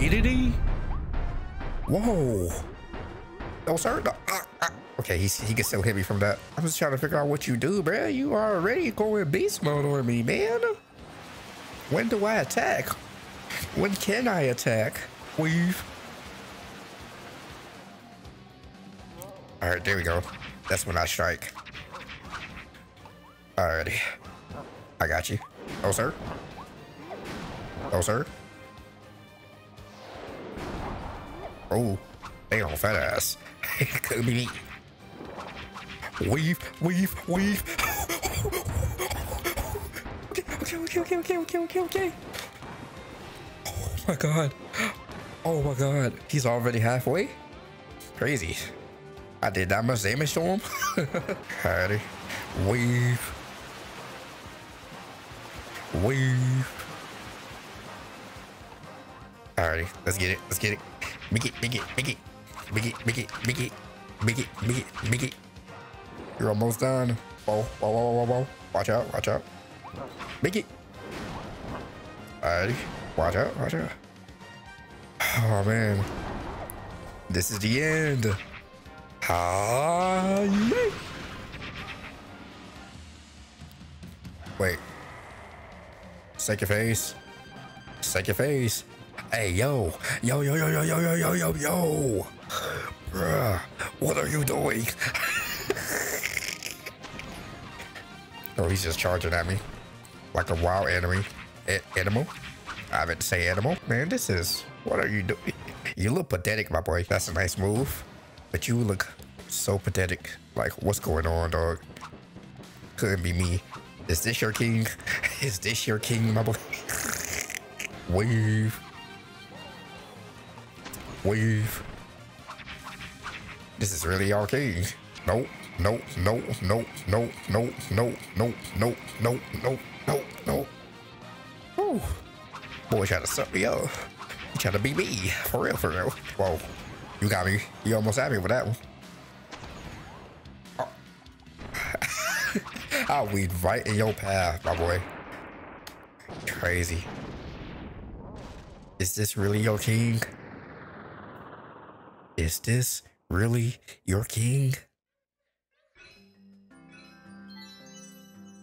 Dedede? Whoa. Oh, sir. No. Okay, he gets so heavy from that. I'm just trying to figure out what you do, bro. You are already going beast mode on me, man. When do I attack? When can I attack? Weave. All right, there we go. That's when I strike. Alrighty. I got you. Oh, sir. Oh, sir. Oh, they on fat ass. Could be me. Weave, weave, weave. Okay. Oh my god. Oh my god. He's already halfway? Crazy. I did that much damage to him. Alrighty. Weave. Weave. Alrighty, let's get it. Let's get it. Make it, make it, make it. Make it, make it, make it. Make it, make it, make it. You're almost done. Whoa, whoa, whoa, whoa, whoa. Watch out, watch out. Make it. Alrighty. Watch out, watch out. Oh, man. This is the end. Ah, yeah. Wait. Shake your face. Shake your face. Hey, yo. Yo, yo, yo, yo, yo, yo, yo, yo, yo. Bruh, what are you doing? Oh, he's just charging at me. Like a wild enemy. Animal? I meant to say animal. Man, this is... What are you doing? You look pathetic, my boy. That's a nice move. But you look so pathetic. Like, what's going on, dog? Couldn't be me. Is this your king? Is this your king, my boy? Wave. Wave. This is really our king. Nope. Nope. Nope. Nope. Nope. Nope. Nope. Nope. Nope. Nope. Nope. Nope. Nope. Woo. Boy trying to suck me up. He trying to be me. For real, for real. Whoa. You got me. You almost had me with that one. Oh. I'll weed right in your path, my boy. Crazy. Is this really your king? Is this really your king?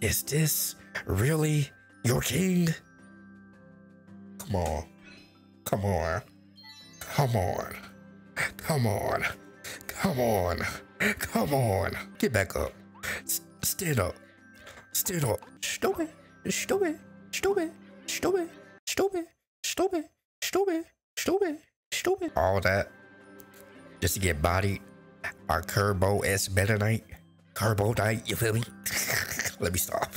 Is this really your king? Come on. Come on. Come on. Come on. Come on. Come on. Get back up. Stand up. Stand up. Stupid. Stupid. Stupid. Stupid. Stupid. Stupid. Stupid. Stupid. Stupid. All that. Just to get bodied. Our Kirby S better night. Kirby night, you feel me? Let me stop.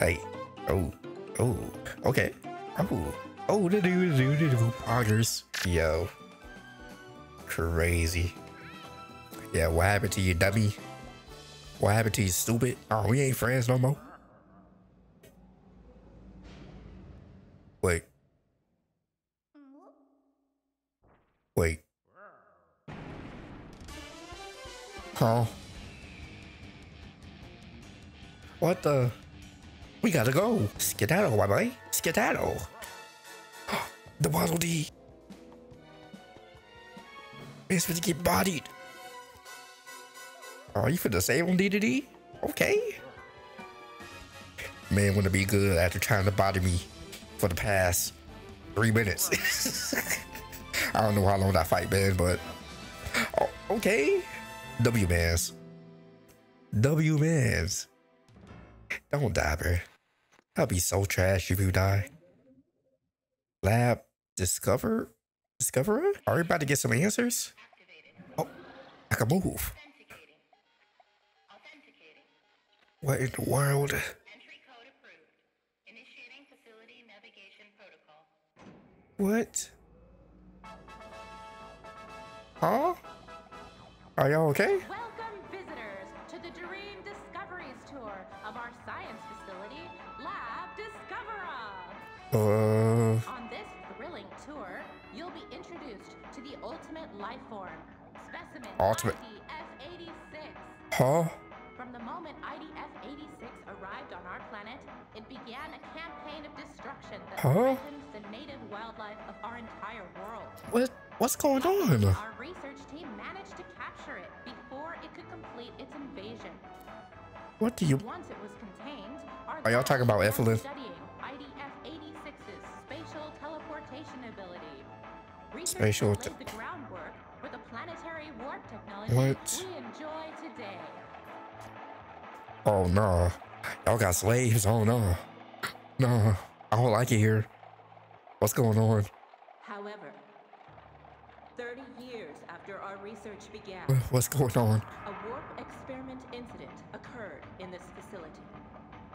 Hey. Oh. Oh. Okay. Oh. Oh, the do poggers. Yo. Crazy. Yeah, what happened to you, dummy? What happened to you, stupid? Oh, we ain't friends no more. Wait. Wait. Huh? What the? We gotta go. Skedaddle, my boy. Skedaddle. The Waddle Dee. It's supposed to get bodied. Are you finna save on DDD? Okay. Man, wanna be good after trying to body me for the past 3 minutes. I don't know how long that fight been, but oh, okay. W-mans. W-mans. Don't die, bro. That'd be so trash if you die. Lab Discovera? Are we about to get some answers? Oh, I can move. What in the world? Entry code approved. Initiating facility navigation protocol. What? Huh? Are y'all okay? Welcome visitors to the Dream Discoveries tour of our science facility, Lab Discovera. On this thrilling tour, you'll be introduced to the ultimate life form, specimen IDF-86. Huh? From the moment IDF-86 arrived on our planet, it began a campaign of destruction that threatened the native wildlife of our entire world. What's going on? Our research team managed to capture it before it could complete its invasion. What do you... Once it was contained... Are y'all talking about Eflin? ...studying IDF-86's spatial teleportation ability. Spatial... the groundwork for the planetary warp technology we enjoy today. Oh, no. Y'all got slaves. Oh, no. No. I don't like it here. What's going on? However... 30 years after our research began, what's going on? A warp experiment incident occurred in this facility.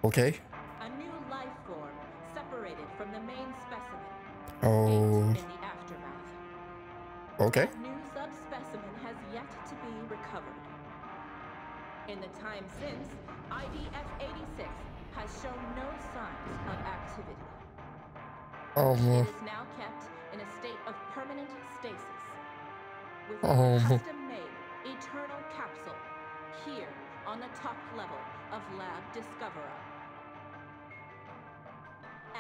Okay. A new life form separated from the main specimen. Oh. In the aftermath. Okay. A new subspecimen has yet to be recovered. In the time since, IDF-86 has shown no signs of activity. It is now kept in a state of permanent stasis. With a custom-made eternal capsule here on the top level of Lab Discovera.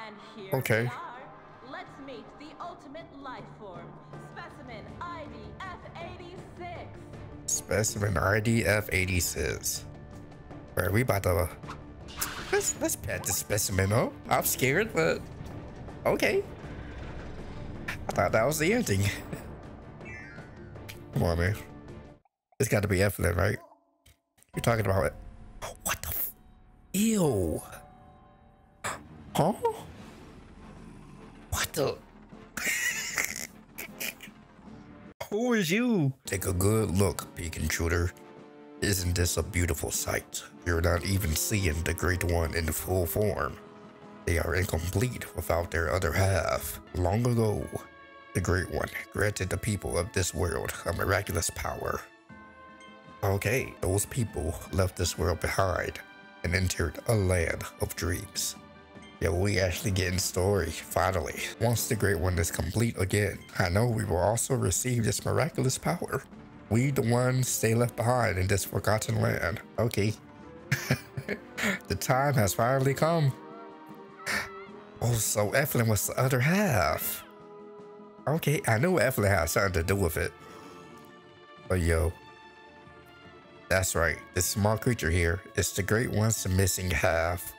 And here we are. Let's meet the ultimate life form, specimen IDF-86. Specimen IDF-86. Alright, we about to let's pet the specimen up. I'm scared, but okay. I thought that was the ending. Come on, man. It's got to be Eflin, right? You're talking about it. What the f... Ew. Huh? What the... Who is you? Take a good look, beacon shooter. Isn't this a beautiful sight? You're not even seeing the Great One in full form. They are incomplete without their other half. Long ago, the Great One granted the people of this world a miraculous power. Okay, those people left this world behind and entered a land of dreams. Yeah, we actually get in story, finally. Once the Great One is complete again, I know we will also receive this miraculous power. We the ones they left behind in this forgotten land. Okay. The time has finally come. Oh, so Eflin was the other half. Okay, I knew Eflin had something to do with it. But yo, that's right. This small creature here is the Great One's missing half.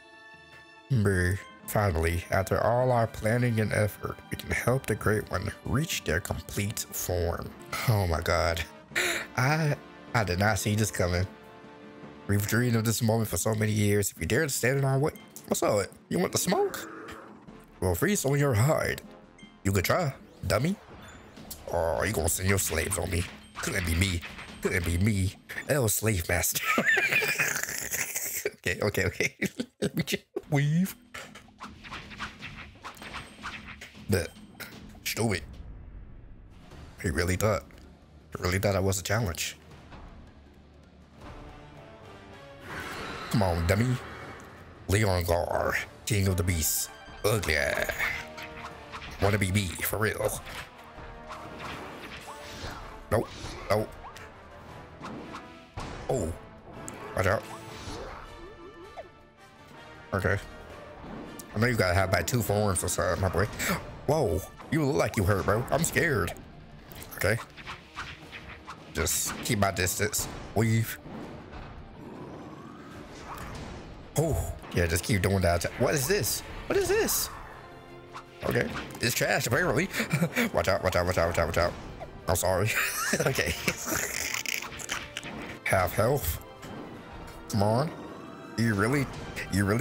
Finally, after all our planning and effort, we can help the Great One reach their complete form. Oh my God, I did not see this coming. We've dreamed of this moment for so many years. If you dare to stand in our way, what's up? You want the smoke? Well, freeze on your hide. You could try, dummy. Oh, you gonna send your slaves on me. Couldn't be me. Couldn't be me. El slave master. Okay. Let me just weave. That. Stupid. He really thought. I was a challenge. Come on, dummy. Leongar, king of the beasts. Ugly. Wanna be me, for real. Nope. Nope. Oh. Watch out. Okay. I know you gotta have about 2 forms or something, my boy. Whoa. You look like you hurt, bro. I'm scared. Okay. Just keep my distance. Weave. Oh. Yeah, just keep doing that. What is this? What is this? Okay. It's trash, apparently. Watch out, watch out, watch out, watch out, watch out. I'm sorry. Okay. Half health. Come on. You really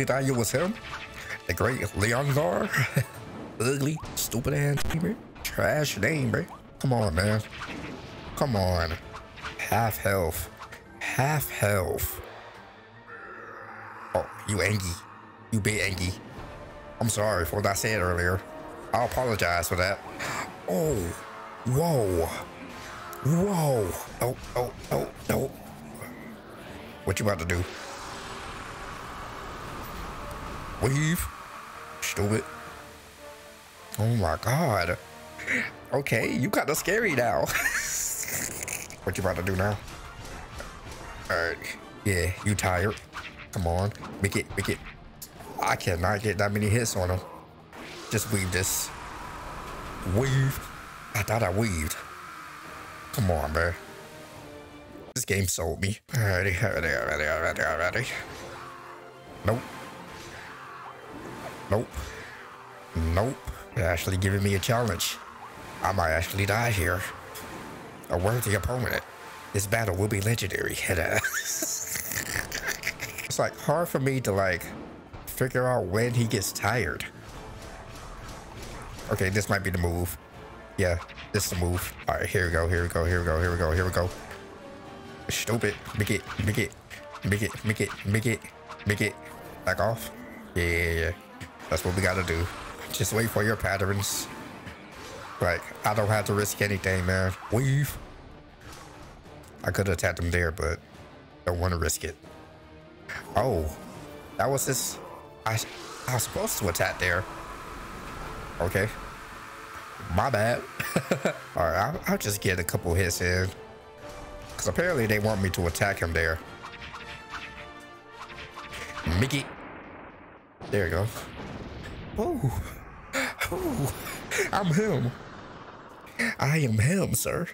thought you was him? The great Leongar? Ugly, stupid ass name, trash name, bro. Come on, man. Come on. Half health. Half health. Oh, you angry. You big angry. I'm sorry for what I said earlier. I apologize for that. Oh, whoa. Whoa. Oh. What you about to do? Weave. Stupid. Oh my God. Okay, you kinda scary now. What you about to do now? All right. Yeah, you tired. Come on. Make it. I cannot get that many hits on him. Just weave this. Weave. I thought I weaved. Come on, man. This game sold me. Alrighty. Nope. Nope. Nope. They're actually giving me a challenge. I might actually die here. A worthy opponent. This battle will be legendary. It's like hard for me to like figure out when he gets tired. Okay, this might be the move. Yeah, this is the move. All right, here we go. Stupid. Make it. Back off. Yeah. That's what we gotta do. Just wait for your patterns. Like, I don't have to risk anything, man. Weave. I could have attacked him there, but don't want to risk it. Oh, that was this. I was supposed to attack there. Okay. My bad. All right, I'll just get a couple hits in. Because apparently they want me to attack him there. Mickey. There you go. Oh. Oh. I'm him. I am him, sir.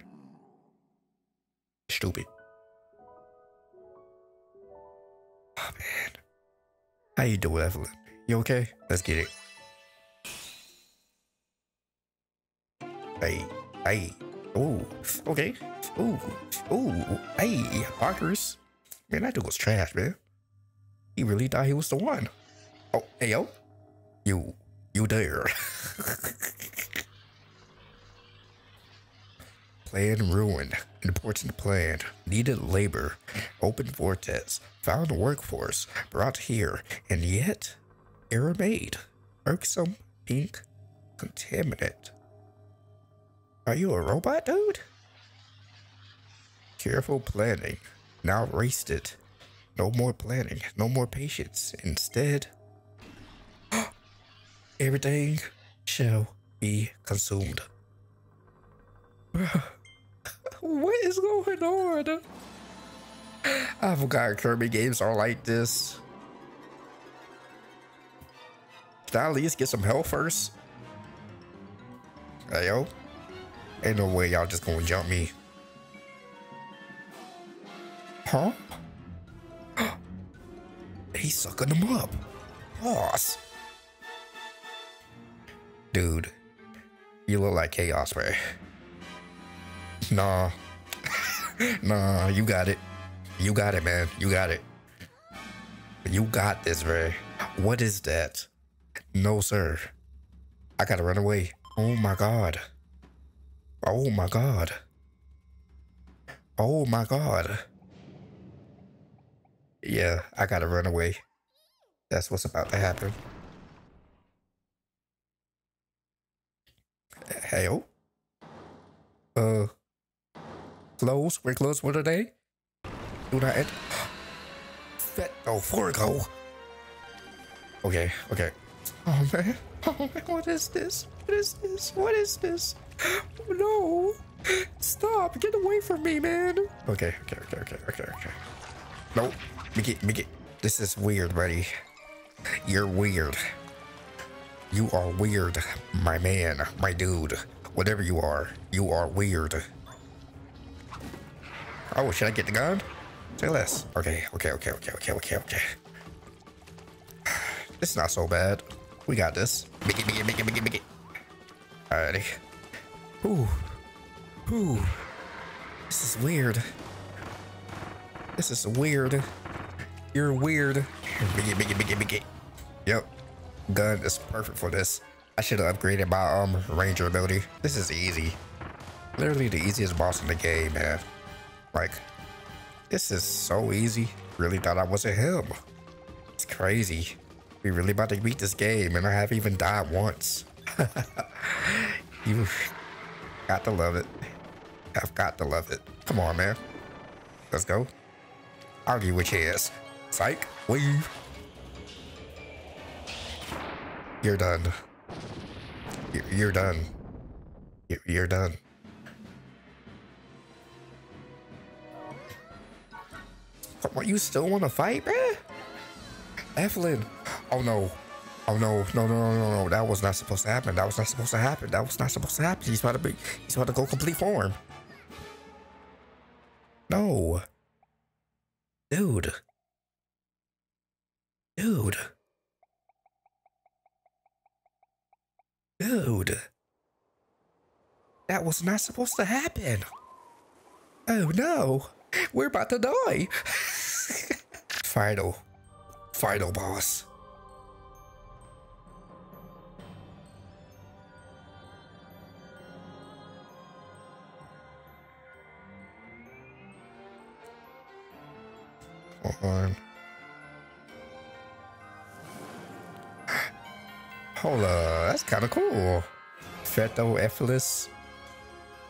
Stupid. Oh, man. How you doing, Eflin? You okay? Let's get it. Hey. Ooh. Okay. Ooh. Hey, Parkers. Man, that dude was trash, man. He really thought he was the one. Oh, hey, yo. You there. Plan ruined. Important plan. Needed labor. Open vortex. Found workforce. Brought here. And yet, error made. Irksome. Pink. Contaminant. Are you a robot, dude? Careful planning. Now wasted. No more planning. No more patience. Instead, everything shall be consumed. What is going on? I forgot Kirby games are like this. Can I at least get some health first? Hey, yo. Ain't no way y'all just gonna jump me. Huh? He's sucking them up. Boss. Dude. You look like Chaos, man. Nah. Nah, you got it. You got it, man. You got it. You got this, man. What is that? No, sir. I gotta run away. Oh my god. Oh my god. Oh my god. Yeah, I gotta run away. That's what's about to happen. Hey, oh. Close. We're close for today. Do not end. Oh, Forgo. Okay. Oh man. Oh man. What is this? No. Stop. Get away from me, man. Okay. Nope. Make it. This is weird, buddy. You're weird. You are weird, my man, my dude. Whatever you are weird. Oh, should I get the gun? Say less. Okay. This is not so bad. We got this. Make it. Alrighty. Ooh. This is weird. This is weird. You're weird. Make it. Yep. Gun is perfect for this. I should have upgraded my ranger ability. This is easy. Literally the easiest boss in the game, man. Like, this is so easy. Really thought I wasn't him. It's crazy. We really about to beat this game and I haven't even died once. You've got to love it. I've got to love it. Come on, man. Let's go. Argue with chance. Psych. Weave. You're done. You're done. Come on, you still want to fight, man? Eflin. Oh no. Oh no, no, no, no, no, no. That was not supposed to happen. That was not supposed to happen. That was not supposed to happen. He's about to go complete form. No. Dude. Dude. Dude. That was not supposed to happen. Oh no. We're about to die. Final. Final boss. On. Hold up, that's kind of cool. Feto Eflis,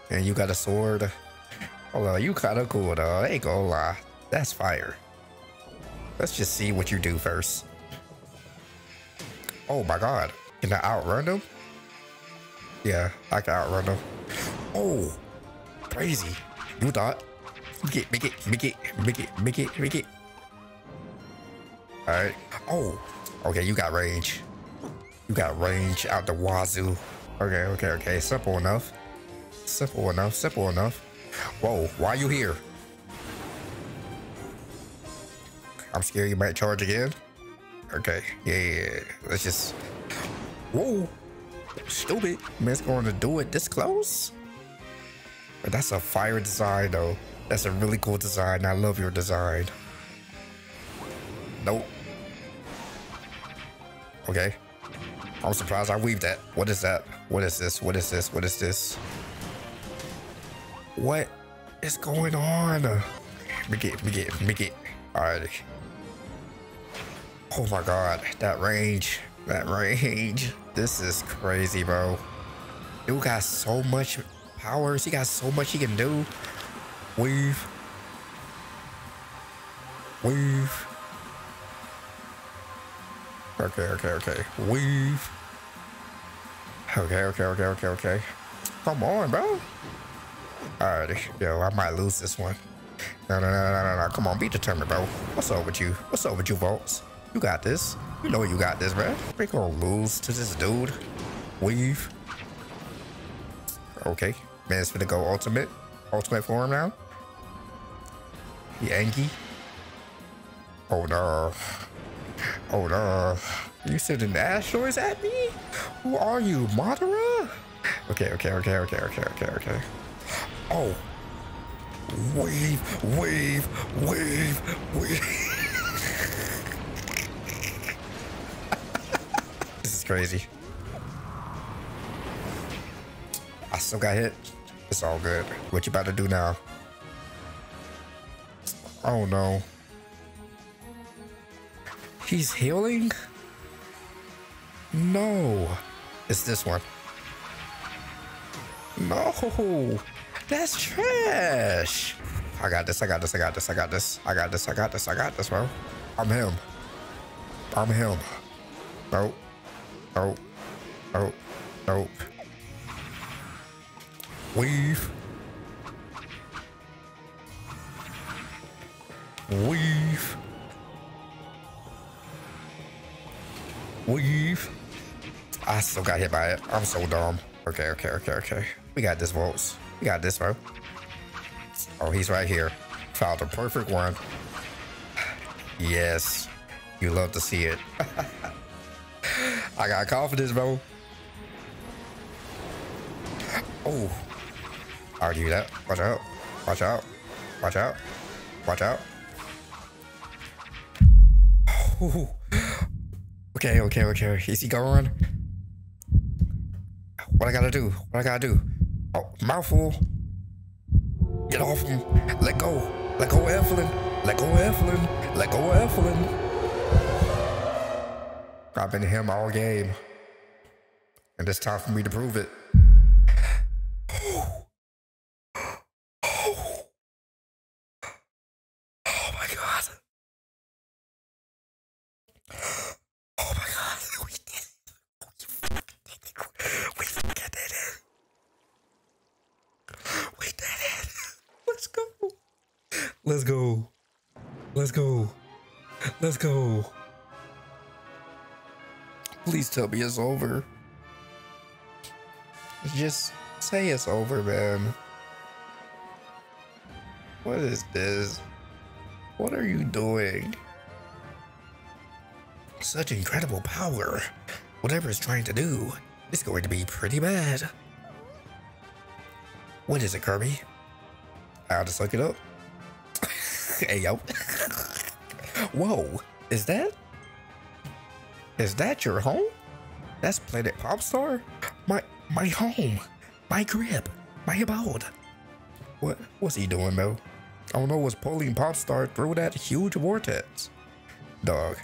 and you got a sword. Hold on, you kind of cool though. I ain't gonna lie, that's fire. Let's just see what you do first. Oh my god, can I outrun them? Yeah, I can outrun them. Oh, crazy! You thought? Make it. All right. Oh, okay. You got range. You got range out the wazoo. Okay, okay, okay. Simple enough. Simple enough. Simple enough. Whoa, why are you here? I'm scared you might charge again. Okay. Yeah, yeah. Let's just. Whoa. Stupid. Man's going to do it this close. But that's a fire design though. That's a really cool design. I love your design. Nope. Okay. I'm surprised I weaved that. What is that? What is this? What is this? What is this? What is going on? Make it. All right. Oh my God. That range. This is crazy, bro. Dude got so much powers. He got so much he can do. Weave. Okay. Weave. Okay. Come on, bro. Alrighty. Yo, I might lose this one. No. Come on, be determined, bro. What's up with you? What's up with you, Volts? You got this. You know you got this, bro. We gonna lose to this dude. Weave. Okay. Man, it's gonna go ultimate. Ultimate form now. Yankee. Oh no. You sending asteroids at me? Who are you, Madara? Okay. Oh. Wave. This is crazy. I still got hit. It's all good. What you about to do now? Oh no. He's healing? No. It's this one. No. That's trash. I got this, bro. I'm him. Nope. Weave. I still got hit by it. I'm so dumb. Okay. We got this, Volts. We got this, bro. Oh, he's right here. Found the perfect one. Yes. You love to see it. I got confidence, bro. Oh. I'll do that. Watch out. Ooh. Okay. Is he gone? What I gotta do? Oh, mouthful. Get off him. Let go, Eflin. I've been him all game. And it's time for me to prove it. Let's go. Please tell me it's over. Just say it's over, man. What is this? What are you doing? Such incredible power. Whatever it's trying to do, it's going to be pretty bad. What is it, Kirby? I'll just look it up. Hey, yo. Whoa, is that your home? That's Planet Popstar? My home, my crib, my abode. What's he doing, though? I don't know what's pulling Popstar through that huge vortex. Dog,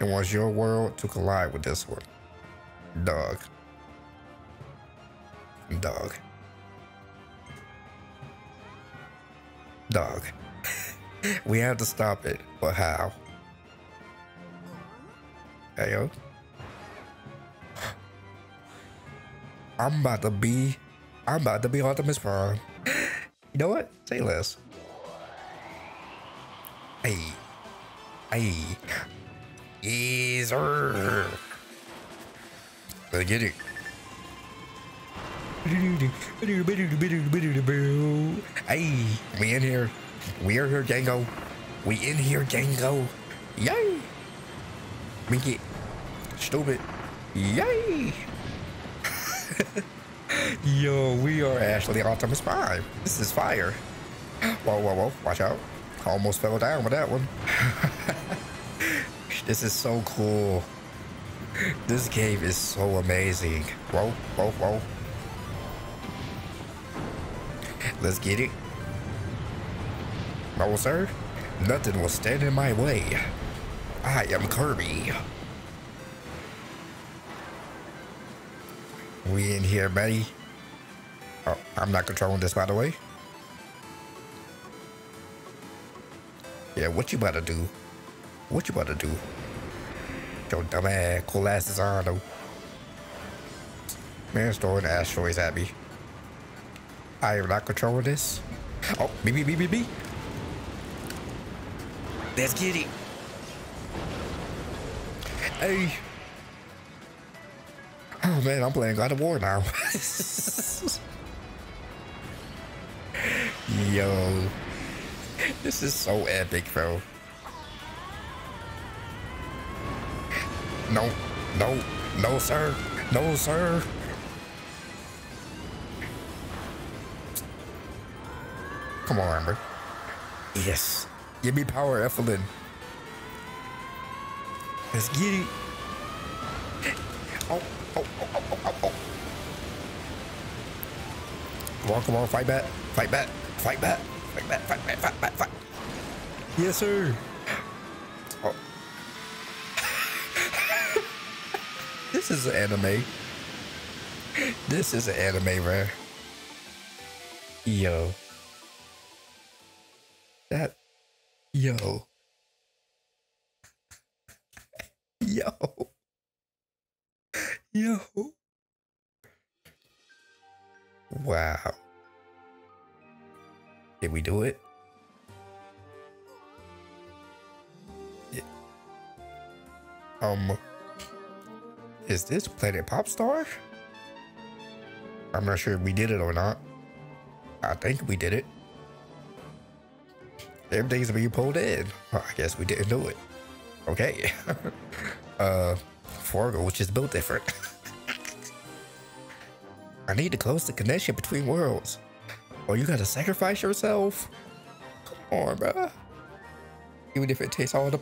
it wants your world to collide with this one. Dog. We have to stop it, but how? Hey, yo. I'm about to be Optimus Prime. You know what? Say less. Hey. Easer. I get it. Hey, we in here. We are here, Django. We in here, Django. Yay! Minky. Stupid. Yay! Yo, we are actually Optimus Prime. This is fire. Whoa. Watch out. I almost fell down with that one. This is so cool. This game is so amazing. Whoa. Let's get it. No, sir. Nothing will stand in my way. I am Kirby. We in here, buddy. Oh, I'm not controlling this, by the way. Yeah, what you about to do? Your dumb ass cool asses on, though. Man's throwing asteroids at me. I am not controlling this. Oh, me. Let's get it. Hey. Oh man, I'm playing God of War now. Yo. This is so epic, bro. No, sir. Come on, bro. Yes. Give me power, Eflin. Let's get it. Oh. Come on, fight back. Yes, sir. Oh. This is an anime. Bro. Yo. Yo. Wow. Did we do it? Yeah. Is this Planet Popstar? I'm not sure if we did it or not. I think we did it. Everything's being pulled in. Well, I guess we didn't do it. Okay. Forgo, which is built different. I need to close the connection between worlds. Oh, you gotta sacrifice yourself? Come on, bruh. Even if it takes all the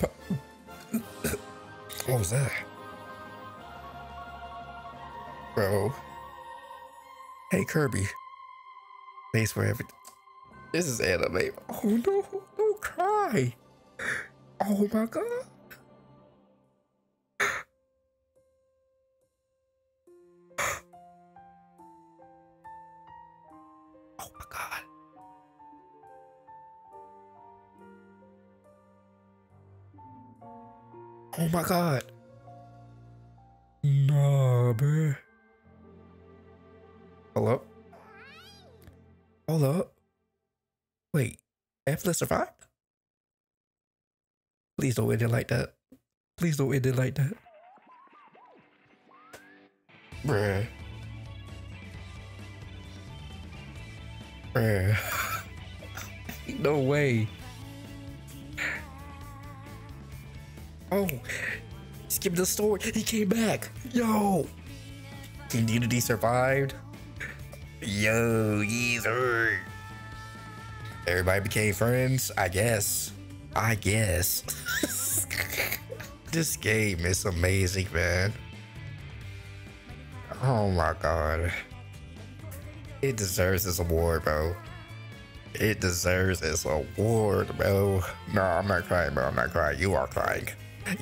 What was that? Bro. Hey, Kirby. Thanks for everything. This is anime. Oh no, don't cry. Oh my god. Oh my god. Oh my god. Nah, bro. Hold up. Wait, Eflin survived? Please don't end it like that. Bruh. Bruh. No way. Oh, skip the story. He came back. Yo. Community survived. Yo, he's hurt. Everybody became friends, I guess. This game is amazing, man. Oh my god. It deserves this award, bro. It deserves this award, bro. No, I'm not crying, bro. I'm not crying. You are crying.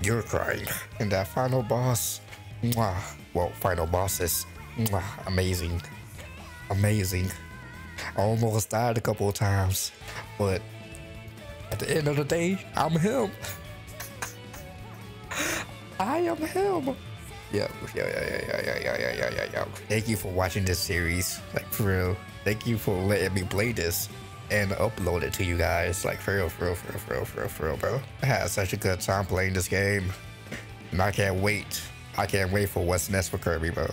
You're crying. And that final boss. Mwah. Well, final bosses. Mwah. Amazing. Amazing. I almost died a couple of times, but at the end of the day, I'm him. I am him. Yo. Thank you for watching this series, like, for real. Thank you for letting me play this and upload it to you guys, like, for real, bro. I had such a good time playing this game, and I can't wait. I can't wait for what's next for Kirby, bro.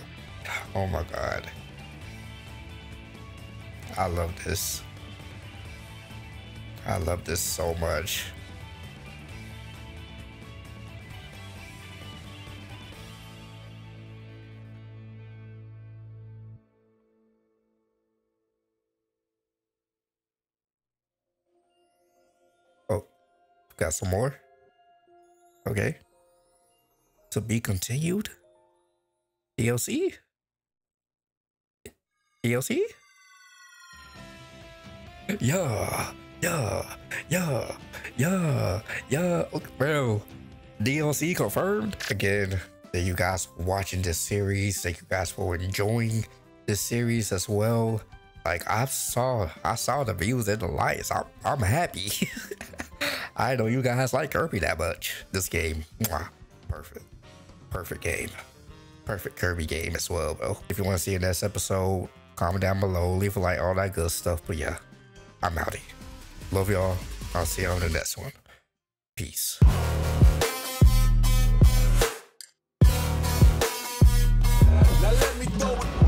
Oh my god. I love this. I love this so much. Oh, got some more. Okay. To be continued? DLC? DLC? Yeah. Bro, DLC confirmed. Again, thank you guys for watching this series. Thank you guys for enjoying this series as well. Like, I saw the views and the likes. I'm happy. I know you guys like Kirby that much. This game, perfect game, perfect Kirby game as well, bro. If you want to see the next episode, comment down below, leave a like, all that good stuff. But yeah, I'm outie. Love y'all. I'll see y'all in the next one. Peace. Now let me go.